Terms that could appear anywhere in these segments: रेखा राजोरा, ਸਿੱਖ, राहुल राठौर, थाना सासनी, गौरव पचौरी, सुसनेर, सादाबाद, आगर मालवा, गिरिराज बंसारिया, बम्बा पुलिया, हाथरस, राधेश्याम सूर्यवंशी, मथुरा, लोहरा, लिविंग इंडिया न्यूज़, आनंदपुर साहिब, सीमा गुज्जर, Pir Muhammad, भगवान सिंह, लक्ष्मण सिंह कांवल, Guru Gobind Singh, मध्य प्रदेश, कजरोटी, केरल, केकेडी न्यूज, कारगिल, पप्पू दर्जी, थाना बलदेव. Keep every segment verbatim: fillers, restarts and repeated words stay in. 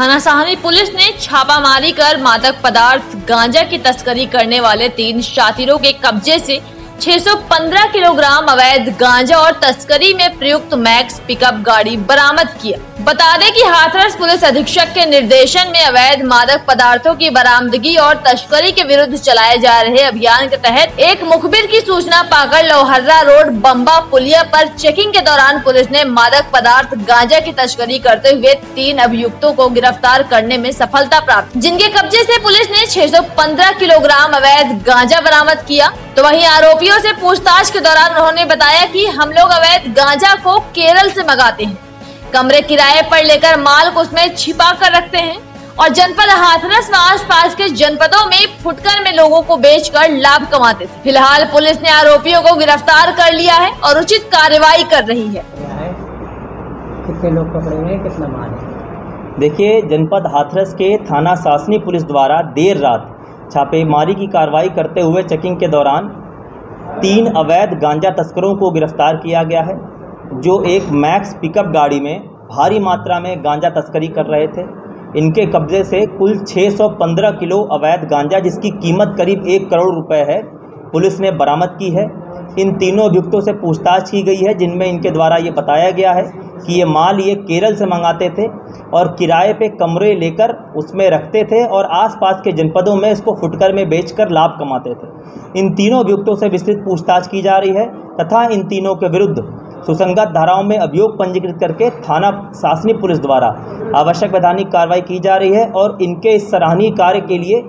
थाना सासनी पुलिस ने छापामारी कर मादक पदार्थ गांजा की तस्करी करने वाले तीन शातिरों के कब्जे से छह सौ पंद्रह किलोग्राम अवैध गांजा और तस्करी में प्रयुक्त मैक्स पिकअप गाड़ी बरामद किया। बता दें कि हाथरस पुलिस अधीक्षक के निर्देशन में अवैध मादक पदार्थों की बरामदगी और तस्करी के विरुद्ध चलाए जा रहे अभियान के तहत एक मुखबिर की सूचना पाकर लोहरा रोड बम्बा पुलिया पर चेकिंग के दौरान पुलिस ने मादक पदार्थ गांजा की तस्करी करते हुए तीन अभियुक्तों को गिरफ्तार करने में सफलता प्राप्त, जिनके कब्जे से पुलिस ने छह सौ पंद्रह किलोग्राम अवैध गांजा बरामद किया। तो वहीं आरोपियों से पूछताछ के दौरान उन्होंने बताया कि हम लोग अवैध गांजा को केरल से मंगाते हैं, कमरे किराए पर लेकर माल को उसमें छिपा कर रखते हैं और जनपद हाथरस व आसपास के जनपदों में फुटकर में लोगों को बेचकर लाभ कमाते थे। फिलहाल पुलिस ने आरोपियों को गिरफ्तार कर लिया है और उचित कार्रवाई कर रही है। कितने लोग पकड़े हुए, कितना माल? देखिए, जनपद हाथरस के थाना सासनी पुलिस द्वारा देर रात छापेमारी की कार्रवाई करते हुए चेकिंग के दौरान तीन अवैध गांजा तस्करों को गिरफ्तार किया गया है, जो एक मैक्स पिकअप गाड़ी में भारी मात्रा में गांजा तस्करी कर रहे थे। इनके कब्जे से कुल छह सौ पंद्रह किलो अवैध गांजा, जिसकी कीमत करीब एक करोड़ रुपए है, पुलिस ने बरामद की है। इन तीनों अभियुक्तों से पूछताछ की गई है, जिनमें इनके द्वारा ये बताया गया है कि ये माल ये केरल से मंगाते थे और किराए पे कमरे लेकर उसमें रखते थे और आसपास के जनपदों में इसको फुटकर में बेचकर लाभ कमाते थे। इन तीनों अभियुक्तों से विस्तृत पूछताछ की जा रही है तथा इन तीनों के विरुद्ध सुसंगत धाराओं में अभियोग पंजीकृत करके थाना सासनी पुलिस द्वारा आवश्यक वैधानिक कार्रवाई की जा रही है। और इनके इस सराहनीय कार्य के लिए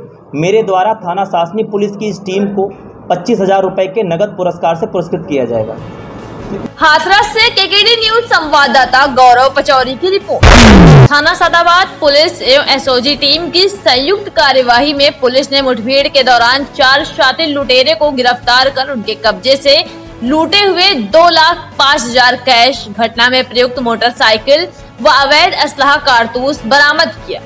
मेरे द्वारा थाना सासनी पुलिस की इस टीम को पच्चीस हजार रुपए के नगद पुरस्कार से पुरस्कृत किया जाएगा। हाथरस से केकेडी न्यूज संवाददाता गौरव पचौरी की रिपोर्ट। थाना सादाबाद पुलिस एवं एसओजी टीम की संयुक्त कार्यवाही में पुलिस ने मुठभेड़ के दौरान चार शातिर लुटेरे को गिरफ्तार कर उनके कब्जे से लूटे हुए दो लाख पाँच हजार कैश, घटना में प्रयुक्त मोटरसाइकिल व अवैध असलाह कारतूस बरामद किया।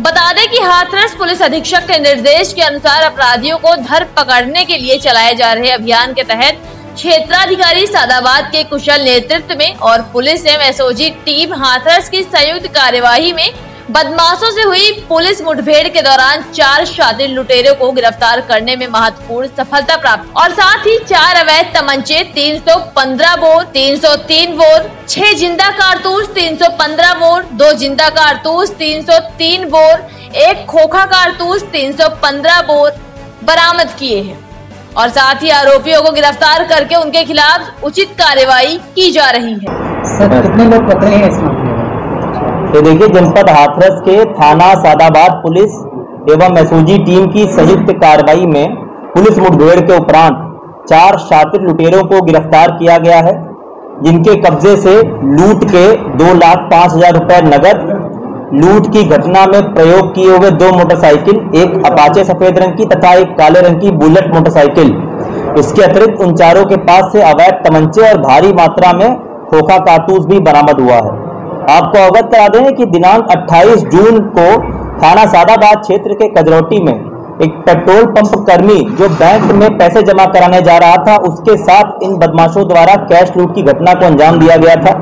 बता दें कि हाथरस पुलिस अधीक्षक के निर्देश के अनुसार अपराधियों को धर पकड़ने के लिए चलाए जा रहे अभियान के तहत क्षेत्राधिकारी सादाबाद के कुशल नेतृत्व में और पुलिस एवं एसओजी टीम हाथरस की संयुक्त कार्यवाही में बदमाशों से हुई पुलिस मुठभेड़ के दौरान चार शातिर लुटेरों को गिरफ्तार करने में महत्वपूर्ण सफलता प्राप्त और साथ ही चार अवैध तमंचे, तीन सौ पंद्रह बोर, तीन सौ तीन बोर, छह जिंदा कारतूस, तीन सौ पंद्रह बोर, दो जिंदा कारतूस, तीन सौ तीन बोर, एक खोखा कारतूस, तीन सौ पंद्रह बोर बरामद किए हैं और साथ ही आरोपियों को गिरफ्तार करके उनके खिलाफ उचित कार्रवाई की जा रही है। सर, कितने लोग पकड़े हैं इसमें? तो देखिए, जनपद हाथरस के थाना सादाबाद पुलिस एवं एसओजी टीम की संयुक्त कार्रवाई में पुलिस मुठभेड़ के उपरांत चार शातिर लुटेरों को गिरफ्तार किया गया है, जिनके कब्जे से लूट के दो लाख पाँच हजार रुपये नगद, लूट की घटना में प्रयोग किए हुए दो मोटरसाइकिल, एक अपाचे सफेद रंग की तथा एक काले रंग की बुलेट मोटरसाइकिल, इसके अतिरिक्त उन चारों के पास से अवैध तमंचे और भारी मात्रा में खोखा कारतूस भी बरामद हुआ है। आपको अवगत करा दें कि दिनांक अट्ठाईस जून को थाना सादाबाद क्षेत्र के कजरोटी में एक पेट्रोल पंप कर्मी जो बैंक में पैसे जमा कराने जा रहा था, उसके साथ इन बदमाशों द्वारा कैश लूट की घटना को अंजाम दिया गया था,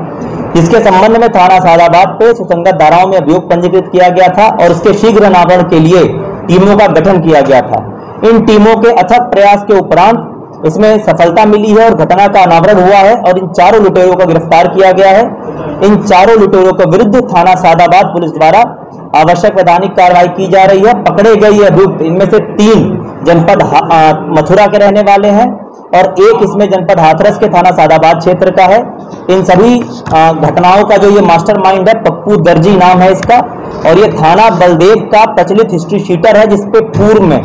जिसके संबंध में थाना सादाबाद पे सुसंगत धाराओं में अभियोग पंजीकृत किया गया था और उसके शीघ्र निराकरण के लिए टीमों का गठन किया गया था। इन टीमों के अथक प्रयास के उपरांत इसमें सफलता मिली है और घटना का अनावरण हुआ है और इन चारों लुटेरों को गिरफ्तार किया गया है। इन चारों लुटेरों के विरुद्ध थाना सादाबाद पुलिस द्वारा आवश्यक वैधानिक कार्रवाई की जा रही है। पकड़े गए ये अभियुक्त, इनमें से तीन जनपद मथुरा के रहने वाले हैं और एक इसमें जनपद हाथरस के थाना सादाबाद क्षेत्र का है। इन सभी घटनाओं का जो ये मास्टरमाइंड है, पप्पू दर्जी नाम है इसका, और ये थाना बलदेव का प्रचलित हिस्ट्री शीटर है, जिसपे पूर्व में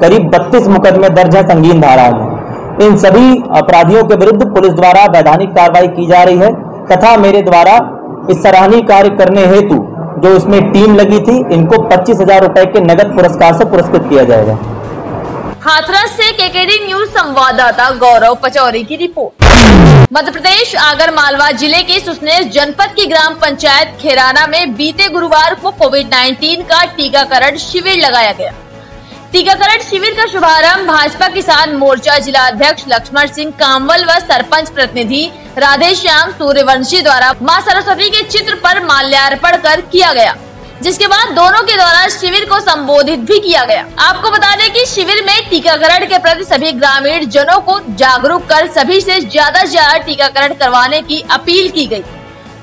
करीब बत्तीस मुकदमे दर्ज है संगीन धाराओं में। इन सभी अपराधियों के विरुद्ध पुलिस द्वारा वैधानिक कार्रवाई की जा रही है तथा मेरे द्वारा इस सराहनीय कार्य करने हेतु जो इसमें टीम लगी थी, इनको पच्चीस हजार रुपए के नगद पुरस्कार से पुरस्कृत किया जाएगा। हाथरस से केकेडी न्यूज संवाददाता गौरव पचौरी की रिपोर्ट। मध्य प्रदेश आगर मालवा जिले के सुसनेर जनपद की ग्राम पंचायत खेराना में बीते गुरुवार को कोविड नाइन्टीन का टीकाकरण शिविर लगाया गया। टीकाकरण शिविर का शुभारंभ भाजपा किसान मोर्चा जिला अध्यक्ष लक्ष्मण सिंह कांवल व सरपंच प्रतिनिधि राधेश्याम सूर्यवंशी द्वारा मां सरस्वती के चित्र पर माल्यार्पण कर किया गया। जिसके बाद दोनों के दौरान शिविर को संबोधित भी किया गया। आपको बता दें कि शिविर में टीकाकरण के प्रति सभी ग्रामीण जनों को जागरूक कर सभी से ज्यादा से ज्यादा टीकाकरण करवाने की अपील की गई।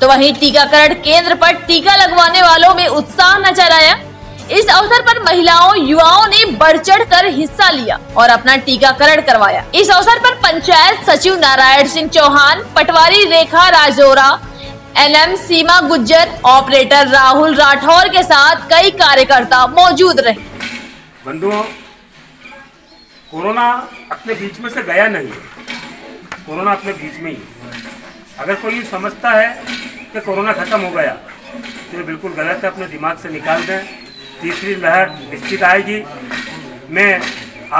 तो वहीं टीकाकरण केंद्र पर टीका लगवाने वालों में उत्साह नजर आया। इस अवसर पर महिलाओं युवाओं ने बढ़ चढ़ कर हिस्सा लिया और अपना टीकाकरण करवाया। इस अवसर पर पंचायत सचिव नारायण सिंह चौहान, पटवारी रेखा राजोरा, एनएम सीमा गुज्जर, ऑपरेटर राहुल राठौर के साथ कई कार्यकर्ता मौजूद रहे। बंधुओं, कोरोना अपने बीच में से गया नहीं है, कोरोना अपने बीच में ही। अगर कोई समझता है कि कोरोना खत्म हो गया तो ये बिल्कुल गलत है, अपने दिमाग से निकाल दें। तीसरी लहर निश्चित आएगी। मैं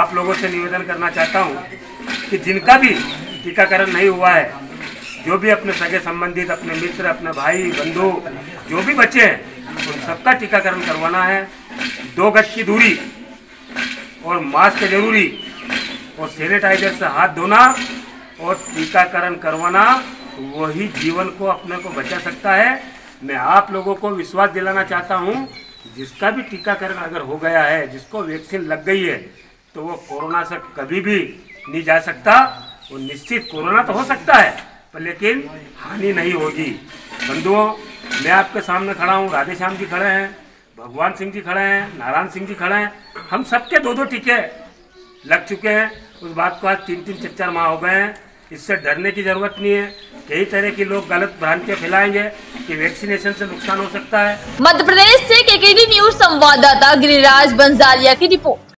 आप लोगों से निवेदन करना चाहता हूँ कि जिनका भी टीकाकरण नहीं हुआ है, जो भी अपने सगे संबंधित, अपने मित्र, अपने भाई बंधु, जो भी बच्चे हैं, उन सबका टीकाकरण करवाना है। दो गज की दूरी और मास्क जरूरी और सैनिटाइजर से हाथ धोना और टीकाकरण करवाना, वही जीवन को अपने को बचा सकता है। मैं आप लोगों को विश्वास दिलाना चाहता हूँ, जिसका भी टीकाकरण अगर हो गया है, जिसको वैक्सीन लग गई है, तो वो कोरोना से कभी भी नहीं जा सकता। वो निश्चित कोरोना तो हो सकता है पर लेकिन हानि नहीं होगी। बंधुओं, मैं आपके सामने खड़ा हूँ, राधेश्याम जी खड़े हैं, भगवान सिंह जी खड़े हैं, नारायण सिंह जी खड़े हैं, हम सबके दो दो टीके लग चुके हैं। उस बात को आज तीन तीन चार चार माह हो गए हैं। इससे डरने की ज़रूरत नहीं है। कई तरह के लोग गलत भ्रांतियाँ फैलाएंगे कि वैक्सीनेशन से नुकसान हो सकता है। मध्य प्रदेश से केकेडी न्यूज़ संवाददाता गिरिराज बंसारिया की रिपोर्ट।